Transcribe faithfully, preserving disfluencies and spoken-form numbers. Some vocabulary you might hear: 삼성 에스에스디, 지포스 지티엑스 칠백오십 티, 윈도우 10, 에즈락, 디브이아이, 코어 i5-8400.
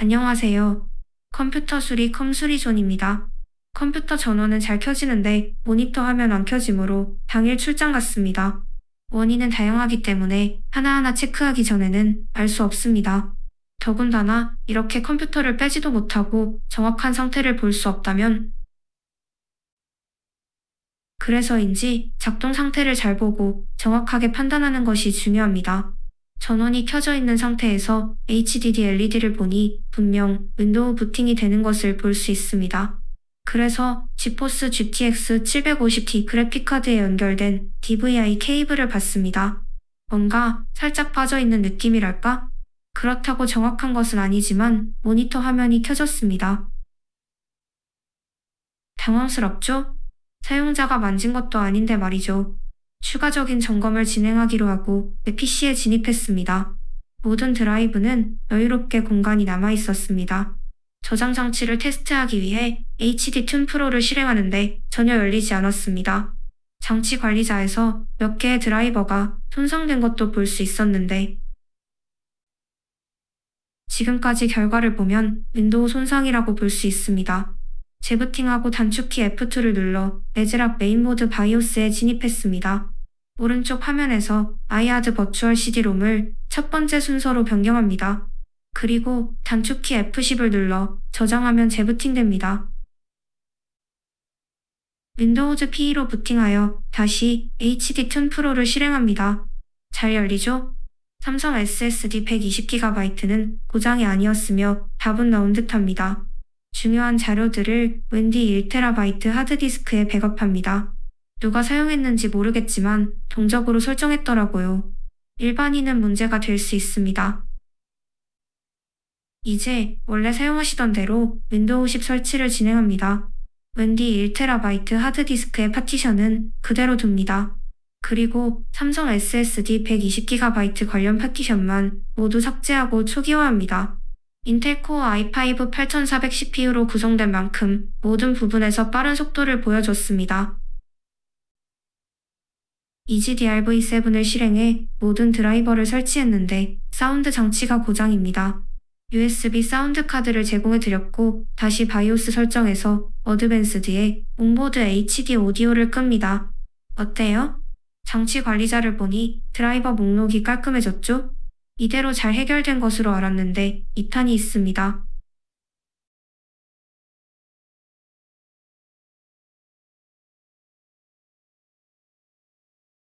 안녕하세요. 컴퓨터 수리 컴수리존입니다. 컴퓨터 전원은 잘 켜지는데 모니터 화면 안 켜지므로 당일 출장 갔습니다. 원인은 다양하기 때문에 하나하나 체크하기 전에는 알 수 없습니다. 더군다나 이렇게 컴퓨터를 빼지도 못하고 정확한 상태를 볼 수 없다면 그래서인지 작동 상태를 잘 보고 정확하게 판단하는 것이 중요합니다. 전원이 켜져 있는 상태에서 에이치디디 엘이디를 보니 분명 윈도우 부팅이 되는 것을 볼 수 있습니다. 그래서 지포스 지티엑스 칠백오십 티 그래픽카드에 연결된 디브이아이 케이블을 봤습니다. 뭔가 살짝 빠져있는 느낌이랄까? 그렇다고 정확한 것은 아니지만 모니터 화면이 켜졌습니다. 당황스럽죠? 사용자가 만진 것도 아닌데 말이죠. 추가적인 점검을 진행하기로 하고 내 피씨에 진입했습니다. 모든 드라이브는 여유롭게 공간이 남아있었습니다. 저장 장치를 테스트하기 위해 에이치디 튠 프로를 실행하는데 전혀 열리지 않았습니다. 장치 관리자에서 몇 개의 드라이버가 손상된 것도 볼 수 있었는데 지금까지 결과를 보면 윈도우 손상이라고 볼 수 있습니다. 재부팅하고 단축키 에프 투를 눌러 에즈락 메인보드 바이오스에 진입했습니다. 오른쪽 화면에서 아이하드 버추얼 씨디롬을 첫 번째 순서로 변경합니다. 그리고 단축키 에프 십을 눌러 저장하면 재부팅됩니다. 윈도우즈 피이로 부팅하여 다시 에이치디 튠 프로를 실행합니다. 잘 열리죠? 삼성 에스에스디 백이십 기가바이트는 고장이 아니었으며 답은 나온 듯합니다. 중요한 자료들을 웬디 일 테라바이트 하드디스크에 백업합니다. 누가 사용했는지 모르겠지만 동적으로 설정했더라고요. 일반인은 문제가 될 수 있습니다. 이제 원래 사용하시던 대로 윈도우 십 설치를 진행합니다. 웬디 일 테라바이트 하드디스크의 파티션은 그대로 둡니다. 그리고 삼성 에스에스디 백이십 기가바이트 관련 파티션만 모두 삭제하고 초기화합니다. 인텔 코어 아이 파이브 팔천사백 씨피유로 구성된 만큼 모든 부분에서 빠른 속도를 보여줬습니다. 이지디알브이 세븐을 실행해 모든 드라이버를 설치했는데 사운드 장치가 고장입니다. 유에스비 사운드 카드를 제공해드렸고 다시 바이오스 설정에서 어드밴스드에 온보드 에이치디 오디오를 끕니다. 어때요? 장치 관리자를 보니 드라이버 목록이 깔끔해졌죠? 이대로 잘 해결된 것으로 알았는데 이탄이 있습니다.